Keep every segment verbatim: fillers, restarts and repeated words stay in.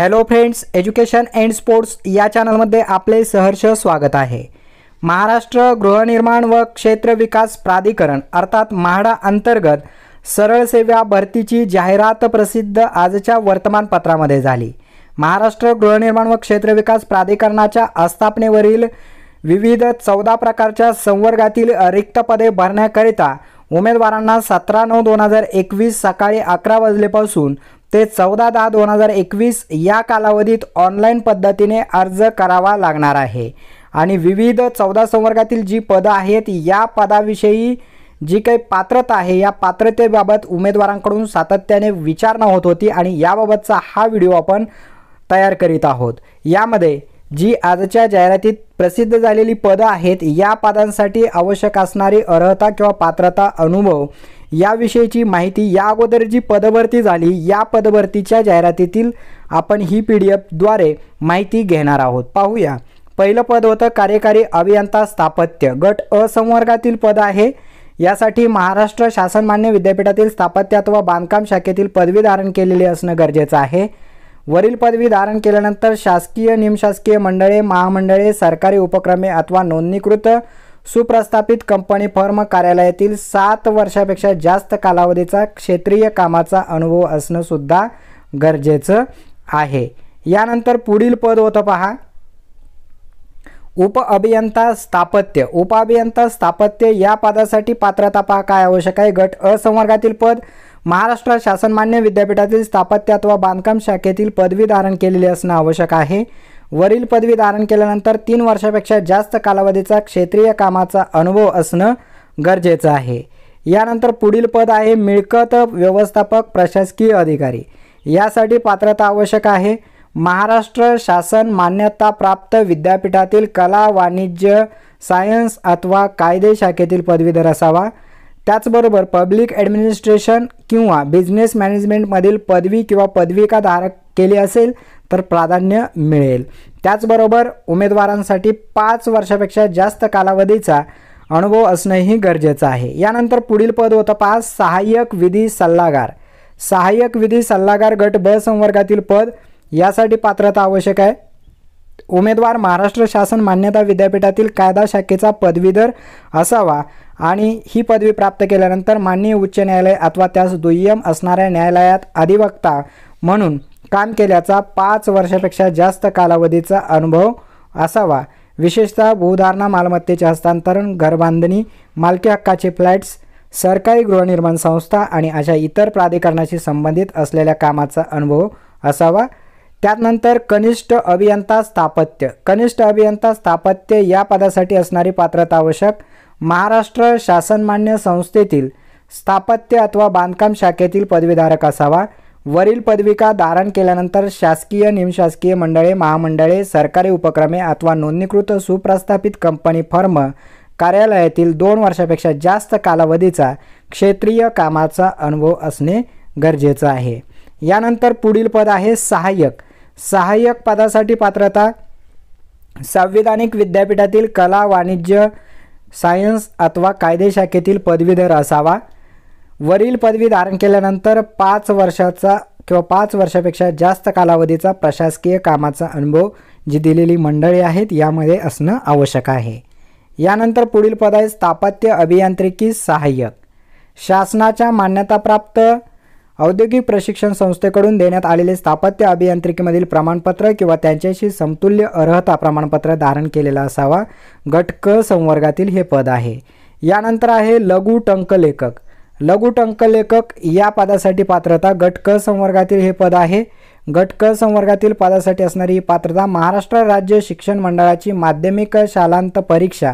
Hello friends, education and sports या चॅनलमध्ये आपले सहर्ष स्वागत आहे। महाराष्ट्र गृहनिर्माण व क्षेत्र विकास प्राधिकरण अर्थात महाडा अंतर्गत सरळसेवा भरतीची जाहिरात प्रसिद्ध आजच्या वर्तमानपत्रामध्ये झाली। महाराष्ट्र गृहनिर्माण व क्षेत्र विकास प्राधिकरणाच्या आस्थापनेवरील विविध चौदा प्रकारच्या संवर्गातील रिक्त पदे भरण्याकरिता उमेदवारांना सतरा नऊ दोन हजार एकवीस सकाळी अकरा वाजल्यापासून ते चौदा दहा दोन हजार एकवीस या कालावधीत ऑनलाईन पद्धतीने अर्ज करावा लागणार आहे। आणि विविध चौदा संवर्गातील जी पदं आहेत या पदाविषयी जी काही पात्रता आहे या पात्रतेबाबत उमेदवारांकडून सातत्याने विचारणा होत होती आणि याबाबतचा हा व्हिडिओ आपण तयार करीत आहोत। यामध्ये जी आजच्या जाहिरातीत प्रसिद्ध झालेली पदं आहेत या पदांसाठी आवश्यक असणारी अर्हता किंवा पात्रता अनुभव याविषयीची माहिती या अगोदर जी पदभरती झाली या पदभरतीच्या जाहिरातीतील आपण ही पी डी एफद्वारे माहिती घेणार आहोत। पाहूया। पहिलं पद होतं कार्यकारी अभियंता स्थापत्य। गट अ संवर्गातील पद आहे। यासाठी महाराष्ट्र शासन मान्य विद्यापीठातील स्थापत्य अथवा बांधकाम शाखेतील पदवी धारण केलेली असणं गरजेचं आहे। वरील पदवी धारण केल्यानंतर शासकीय निमशासकीय मंडळे, महामंडळे, सरकारी उपक्रमे अथवा नोंदणीकृत सुप्रस्थापित कंपनी फर्म कार्यालयातील सात वर्षापेक्षा जास्त कालावधीचा क्षेत्रीय कामाचा अनुभव असणं सुद्धा गरजेचं आहे। यानंतर पुढील पद होतं पहा उप अभियंता स्थापत्य। उप अभियंता स्थापत्य या पदासाठी पात्रता पहा काय आवश्यक आहे। गट अ संवर्गातील पद महाराष्ट्र शासन मान्य विद्यापीठातील स्थापत्य अथवा बांधकाम शाखेतील पदवी धारण केलेली असणं आवश्यक आहे। वरील पदवी धारण केल्यानंतर तीन वर्षापेक्षा जास्त कालावधीचा क्षेत्रीय कामाचा अनुभव असणं गरजेचं आहे। यानंतर पुढील पद आहे मिळकत व्यवस्थापक प्रशासकीय अधिकारी। यासाठी पात्रता आवश्यक आहे। महाराष्ट्र शासन मान्यताप्राप्त विद्यापीठातील कला, वाणिज्य, सायन्स अथवा कायदे शाखेतील पदवीधर असावा। त्याचबरोबर पब्लिक ॲडमिनिस्ट्रेशन किंवा बिझनेस मॅनेजमेंटमधील पदवी किंवा पदविका धारक केली असेल तर प्राधान्य मिळेल। त्याचबरोबर उमेदवारांसाठी पाच वर्षापेक्षा जास्त कालावधीचा अनुभव असणंही गरजेचं आहे। यानंतर पुढील पद होतं पाच सहाय्यक विधी सल्लागार। सहाय्यक विधी सल्लागार गट ब संवर्गातील पद। यासाठी पात्रता आवश्यक आहे। उमेदवार महाराष्ट्र शासन मान्यता विद्यापीठातील कायदा शाखेचा पदवीधर असावा आणि ही पदवी प्राप्त केल्यानंतर माननीय उच्च न्यायालय अथवा त्यास दुय्यम असणाऱ्या न्यायालयात अधिवक्ता म्हणून काम केल्याचा पाच वर्षापेक्षा जास्त कालावधीचा अनुभव असावा। विशेषतः भूधारणा, मालमत्तेचे हस्तांतरण, घरबांधणी, मालकी हक्काचे फ्लॅट्स, सरकारी गृहनिर्माण संस्था आणि अशा इतर प्राधिकरणाशी संबंधित असलेल्या कामाचा अनुभव असावा। त्यानंतर कनिष्ठ अभियंता स्थापत्य। कनिष्ठ अभियंता स्थापत्य या पदासाठी असणारी पात्रता आवश्यक। महाराष्ट्र शासनमान्य संस्थेतील स्थापत्य अथवा बांधकाम शाखेतील पदवीधारक असावा। वरील पदविका धारण केल्यानंतर शासकीय निमशासकीय मंडळे, महामंडळे, सरकारी उपक्रमे अथवा नोंदणीकृत सुप्रस्थापित कंपनी फर्म कार्यालयातील दोन वर्षापेक्षा जास्त कालावधीचा क्षेत्रीय कामाचा अनुभव असणे गरजेचं आहे। यानंतर पुढील पद आहे सहाय्यक। सहाय्यक पदासाठी पात्रता संविधानिक विद्यापीठातील कला, वाणिज्य, सायन्स अथवा कायदे शाखेतील पदवीधर असावा। वरील पदवी धारण केल्यानंतर पाच वर्षाचा किंवा पाच वर्षापेक्षा जास्त कालावधीचा प्रशासकीय कामाचा अनुभव जी दिलेली मंडळी आहेत यामध्ये असणं आवश्यक आहे। यानंतर पुढील पद आहे स्थापत्य अभियांत्रिकी सहाय्यक। शासनाच्या मान्यताप्राप्त औद्योगिक प्रशिक्षण संस्थेकडून देण्यात आलेले स्थापत्य अभियांत्रिकीमधील प्रमाणपत्र किंवा त्यांच्याशी समतुल्य अर्हता प्रमाणपत्र धारण केलेला असावा। गट क संवर्गातील हे पद आहे। यानंतर आहे लघु टंकलेखक। लघु टंकलेखक या पदासाठी पात्रता गट क संवर्गातील हे पद आहे। गट क संवर्गातील पदासाठी असणारी ही पात्रता महाराष्ट्र राज्य शिक्षण मंडळाची माध्यमिक शालांत परीक्षा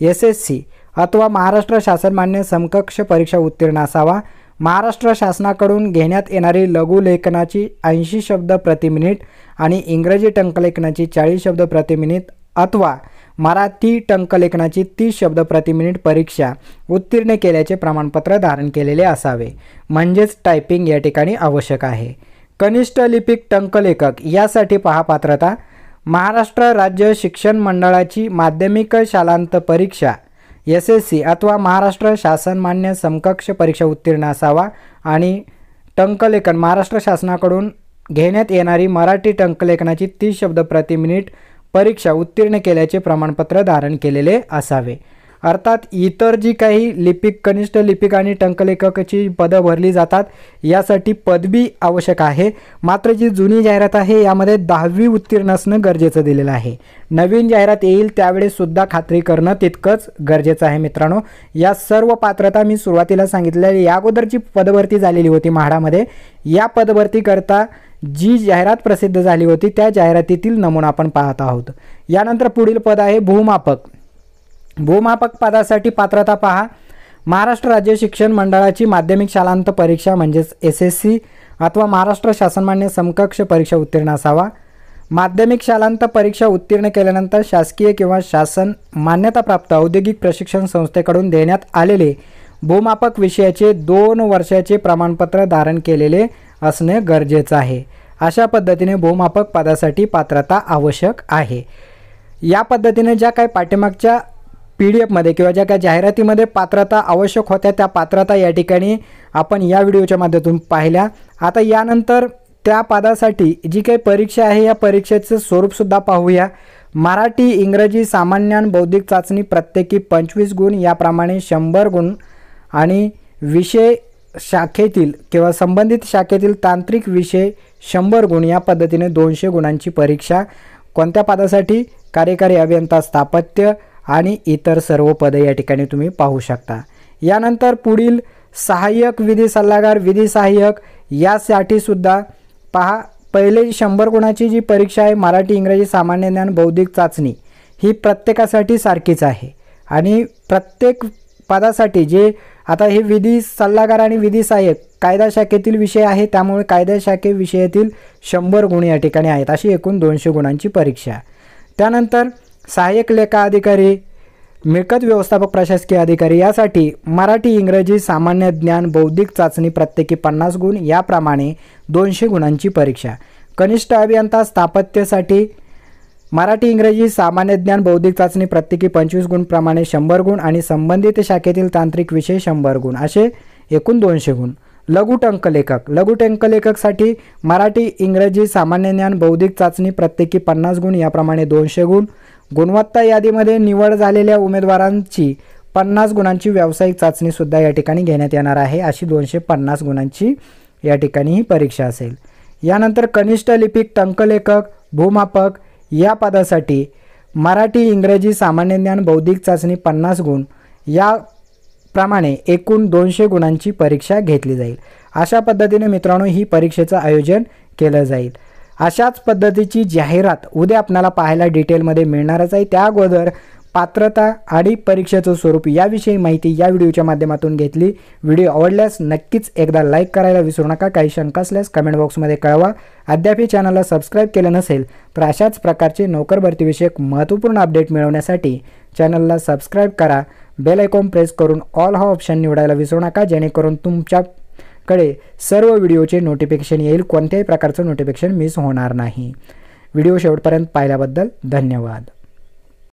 एस एस सी अथवा महाराष्ट्र शासनमान्य समकक्ष परीक्षा उत्तीर्ण असावा। महाराष्ट्र शासनाकडून घेण्यात येणारी लघु लेखनाची ऐंशी शब्द प्रति मिनिट आणि इंग्रजी टंकलेखनाची चाळीस शब्द प्रति मिनिट अथवा मराठी टंकलेखनाची तीस शब्द प्रति मिनिट परीक्षा उत्तीर्ण केल्याचे प्रमाणपत्र धारण केलेले असावे। म्हणजेच टायपिंग या ठिकाणी आवश्यक आहे। कनिष्ठ लिपिक टंकलेखक यासाठी पहा पात्रता महाराष्ट्र राज्य शिक्षण मंडळाची माध्यमिक शालांत परीक्षा एस एस सी अथवा महाराष्ट्र शासन मान्य समकक्ष परीक्षा उत्तीर्ण असावा आणि टंकलेखन महाराष्ट्र शासनाकडून घेण्यात येणारी मराठी टंकलेखनाची तीस शब्द प्रति मिनिट परीक्षा उत्तीर्ण केल्याचे प्रमाणपत्र धारण केलेले असावे। अर्थात इतर जी काही लिपिक कनिष्ठ लिपिक आणि टंकलेखकाची पदे भरली जातात यासाठी पदवी आवश्यक आहे। मात्र जी जुनी जाहिरात आहे यामध्ये दहावी उत्तीर्ण असणं गरजेचं दिलेलं आहे। नवीन जाहिरात येईल त्यावेळी सुद्धा खात्री करणं तितकंच गरजेचं आहे। मित्रांनो, या सर्व पात्रता मी सुरुवातीला सांगितलेली या अगोदरची पदभरती झालेली होती महाडामध्ये, या पदभरती करता जी जाहिरात प्रसिद्ध झाली होती त्या जाहिरातीतील नमुना आपण पाहत आहोत। यानंतर पुढील पद आहे भूमापक। भूमापक पदासाठी पात्रता पहा, महाराष्ट्र राज्य शिक्षण मंडळाची माध्यमिक शालांत परीक्षा म्हणजेच एस एस सी अथवा महाराष्ट्र शासनमान्य समकक्ष परीक्षा उत्तीर्ण असावा। माध्यमिक शालांत परीक्षा उत्तीर्ण केल्यानंतर शासकीय किंवा शासन मान्यताप्राप्त औद्योगिक प्रशिक्षण संस्थेकडून देण्यात आलेले भूमापक विषयाचे दोन वर्षाचे प्रमाणपत्र धारण केलेले असणे गरजेचे आहे। अशा पद्धतीने भूमापक पदासाठी पात्रता आवश्यक आहे। या पद्धतीने ज्या काही पाठ्यमागच्या पी डी एफमध्ये किंवा ज्या काही जाहिरातीमध्ये पात्रता आवश्यक होत्या त्या पात्रता या ठिकाणी आपण या व्हिडिओच्या माध्यमातून पाहिल्या। आता यानंतर त्या पदासाठी जी काही परीक्षा आहे या परीक्षेचं स्वरूपसुद्धा पाहूया। मराठी, इंग्रजी, सामान्य, बौद्धिक चाचणी प्रत्येकी पंचवीस गुण याप्रमाणे शंभर गुण आणि विषय शाखेतील किंवा संबंधित शाखेतील तांत्रिक विषय शंभर गुण या पद्धतीने दोनशे गुणांची परीक्षा कोणत्या पदासाठी कार्यकारी अभियंता, स्थापत्य आणि इतर सर्व पदे या ठिकाणी तुम्ही पाहू शकता। यानंतर पुढील सहाय्यक विधी सल्लागार, विधी सहाय्यक यासाठी सुद्धा पहा, पहिले शंभर गुणाची जी परीक्षा आहे मराठी, इंग्रजी, सामान्य ज्ञान, बौद्धिक चाचणी ही प्रत्येकासाठी सारखीच आहे आणि प्रत्येक पदासाठी जे आता हे विधी सल्लागार आणि विधी सहाय्यक कायदा शाखेतील विषय आहे त्यामुळे कायदा शाखे विषयातील शंभर गुण या ठिकाणी आहेत, अशी एकूण दोनशे गुणांची परीक्षा। त्यानंतर सहाय्यक लेखा अधिकारी, मिळकत व्यवस्थापक, प्रशासकीय अधिकारी यासाठी मराठी, इंग्रजी, सामान्य ज्ञान, बौद्धिक चाचणी प्रत्येकी पन्नास गुण याप्रमाणे दोनशे गुणांची परीक्षा। कनिष्ठ अभियंता स्थापत्यासाठी मराठी, इंग्रजी, सामान्य ज्ञान, बौद्धिक चाचणी प्रत्येकी पंचवीस गुणप्रमाणे शंभर गुण आणि संबंधित शाखेतील तांत्रिक विषय शंभर गुण असे एकूण दोनशे गुण। लघु टंकलेखक, लघु टंकलेखकसाठी मराठी, इंग्रजी, सामान्य ज्ञान, बौद्धिक चाचणी प्रत्येकी पन्नास गुण याप्रमाणे दोनशे गुण। गुणवत्ता यादीमध्ये निवड झालेल्या उमेदवारांची पन्नास गुणांची व्यावसायिक चाचणीसुद्धा या ठिकाणी घेण्यात येणार आहे, अशी दोनशे पन्नास गुणांची या ठिकाणी ही परीक्षा असेल। यानंतर कनिष्ठ लिपिक, टंकलेखक, भूमापक या पदासाठी मराठी, इंग्रजी, सामान्य ज्ञान, बौद्धिक चाचणी पन्नास गुण याप्रमाणे एकूण दोनशे गुणांची परीक्षा घेतली जाईल। अशा पद्धतीने मित्रांनो ही परीक्षेचं आयोजन केलं जाईल। अशाच पद्धतीची जाहिरात उद्या आपल्याला पाहायला डिटेलमध्ये मिळणारच आहे। त्या अगोदर पात्रता आणि परीक्षेचं स्वरूप याविषयी माहिती या व्हिडिओच्या माध्यमातून घेतली। व्हिडिओ आवडल्यास नक्कीच एकदा लाईक करायला विसरू नका। काही शंका असल्यास कमेंट बॉक्समध्ये कळवा। अद्यापही चॅनलला सबस्क्राईब केलं नसेल तर अशाच प्रकारचे नोकर भरतीविषयक महत्त्वपूर्ण अपडेट मिळवण्यासाठी चॅनलला सबस्क्राईब करा। बेल आयकॉन प्रेस करून ऑल हा ऑप्शन निवडायला विसरू नका, जेणेकरून तुमच्या कडे सर्व व्हिडिओचे नोटिफिकेशन येईल, कोणत्याही प्रकारचं नोटिफिकेशन मिस होणार नाही। व्हिडिओ शेवटपर्यंत पाहिल्याबद्दल धन्यवाद।